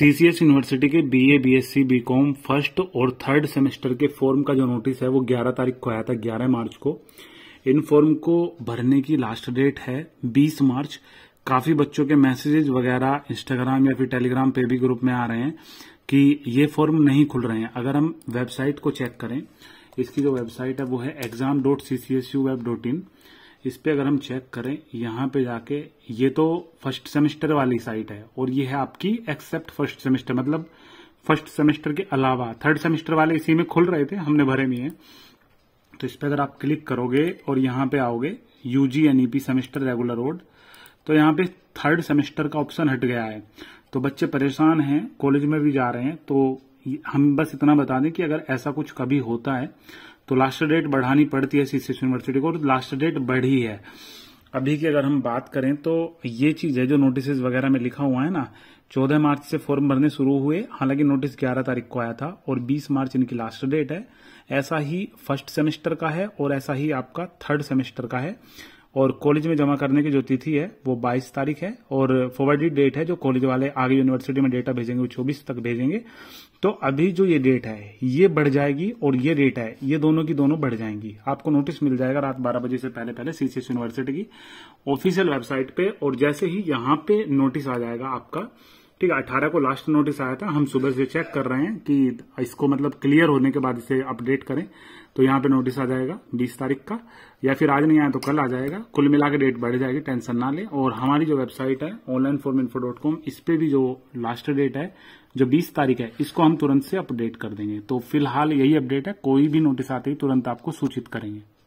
CCS university के BA, BSc, BCom first और third semester के फॉर्म का जो नोटिस है वो 11 तारीख को आया था, 11 मार्च को। इन फॉर्म को भरने की लास्ट डेट है 20 मार्च। काफी बच्चों के मैसेजेज वगैरह इंस्टाग्राम या फिर टेलीग्राम पे भी ग्रुप में आ रहे हैं कि ये फॉर्म नहीं खुल रहे हैं। अगर हम वेबसाइट को चेक करें, इसकी जो वेबसाइट है वो है exam.ccsuweb.in। इस पे अगर हम चेक करें, यहाँ पे जाके ये तो फर्स्ट सेमेस्टर वाली साइट है और ये है आपकी एक्सेप्ट फर्स्ट सेमेस्टर, मतलब फर्स्ट सेमेस्टर के अलावा थर्ड सेमेस्टर वाले इसी में खुल रहे थे, हमने भरे नहीं है। तो इस पे अगर आप क्लिक करोगे और यहाँ पे आओगे UG NEP semester regular road, तो यहाँ पे थर्ड सेमेस्टर का ऑप्शन हट गया है। तो बच्चे परेशान हैं, कॉलेज में भी जा रहे हैं। तो हम बस इतना बता दें कि अगर ऐसा कुछ कभी होता है तो लास्ट डेट बढ़ानी पड़ती है सीसीएस यूनिवर्सिटी को, और लास्ट डेट बढ़ी है। अभी की अगर हम बात करें तो ये चीज है जो नोटिसेज वगैरह में लिखा हुआ है ना, 14 मार्च से फॉर्म भरने शुरू हुए, हालांकि नोटिस 11 तारीख को आया था और 20 मार्च इनकी लास्ट डेट है। ऐसा ही फर्स्ट सेमेस्टर का है और ऐसा ही आपका थर्ड सेमेस्टर का है। और कॉलेज में जमा करने की जो तिथि है वो 22 तारीख है, और फॉरवर्डेड डेट है जो कॉलेज वाले आगे यूनिवर्सिटी में डेटा भेजेंगे वो 24 तक भेजेंगे। तो अभी जो ये डेट है ये बढ़ जाएगी और ये डेट है ये दोनों की दोनों बढ़ जाएंगी। आपको नोटिस मिल जाएगा रात 12 बजे से पहले पहले सीसीएस यूनिवर्सिटी की ऑफिशियल वेबसाइट पे, और जैसे ही यहाँ पे नोटिस आ जाएगा आपका, ठीक है। 18 को लास्ट नोटिस आया था, हम सुबह से चेक कर रहे हैं कि इसको मतलब क्लियर होने के बाद इसे अपडेट करें, तो यहाँ पे नोटिस आ जाएगा 20 तारीख का, या फिर आज नहीं आया तो कल आ जाएगा। कुल मिला के डेट बढ़ जाएगी, टेंशन ना लें। और हमारी जो वेबसाइट है onlineforminfo.com, इस पे भी जो लास्ट डेट है जो 20 तारीख है इसको हम तुरंत से अपडेट कर देंगे। तो फिलहाल यही अपडेट है, कोई भी नोटिस आते ही तुरंत आपको सूचित करेंगे।